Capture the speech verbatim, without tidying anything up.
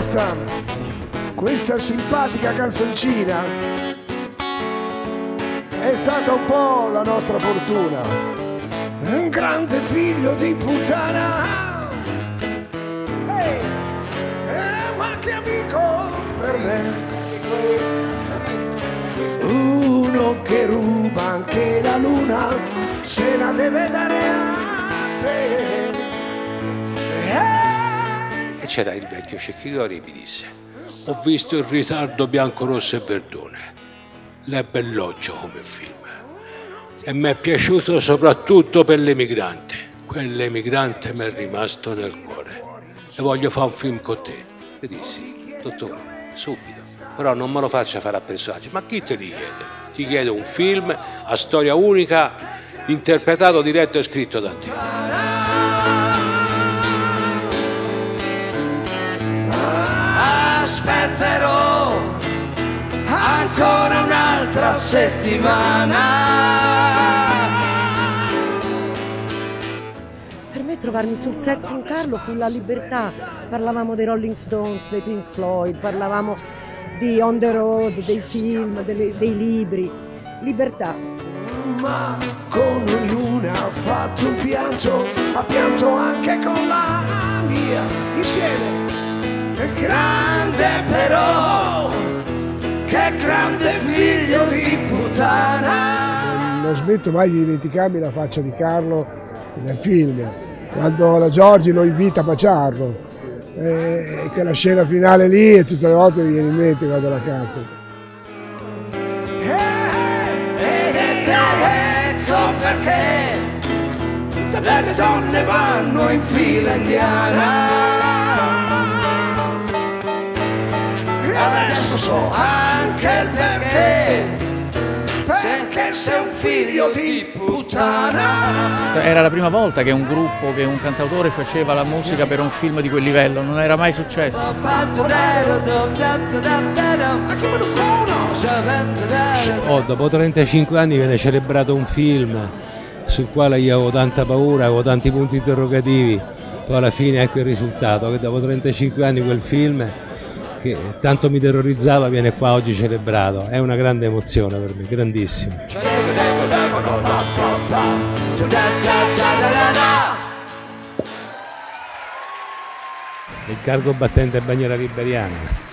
questa, questa simpatica canzoncina è stata un po' la nostra fortuna. Un grande figlio di puttana, hey, eh, ma che amico per me. Uno che ruba anche la luna, se la deve dare a te. C'era il vecchio Cecchi Gori e mi disse: ho visto il ritardo bianco-rosso e Verdone, l'è belloccio come film e mi è piaciuto soprattutto per l'emigrante, quell'emigrante mi è rimasto nel cuore e voglio fare un film con te. E dissi: dottore, subito, però non me lo faccia fare a personaggi. Ma chi te li chiede? Ti chiedo un film a storia unica, interpretato, diretto e scritto da te. Aspetterò ancora un'altra settimana. Per me trovarmi sul set con Carlo fu la libertà. Parlavamo dei Rolling Stones, dei Pink Floyd, parlavamo di On The Road, dei film, dei, dei libri. Libertà. Ma con ognuna ha fatto un pianto, ha pianto anche con la mia, insieme. Grande però, che grande figlio di puttana. Non smetto mai di dimenticarmi la faccia di Carlo nel film, quando la Giorgi lo invita a baciarlo, e quella scena finale lì e tutte le volte mi viene in mente quando la canto. Ecco perché le belle donne vanno in fila indiana. Adesso so anche il perché, perché sei un figlio di puttana. Era la prima volta che un gruppo, che un cantautore faceva la musica per un film di quel livello, non era mai successo. Oh, dopo trentacinque anni viene celebrato un film sul quale io avevo tanta paura, avevo tanti punti interrogativi, poi alla fine ecco il risultato, che dopo trentacinque anni quel film che tanto mi terrorizzava viene qua oggi celebrato. È una grande emozione per me, grandissima. Il cargo battente a bandiera liberiana.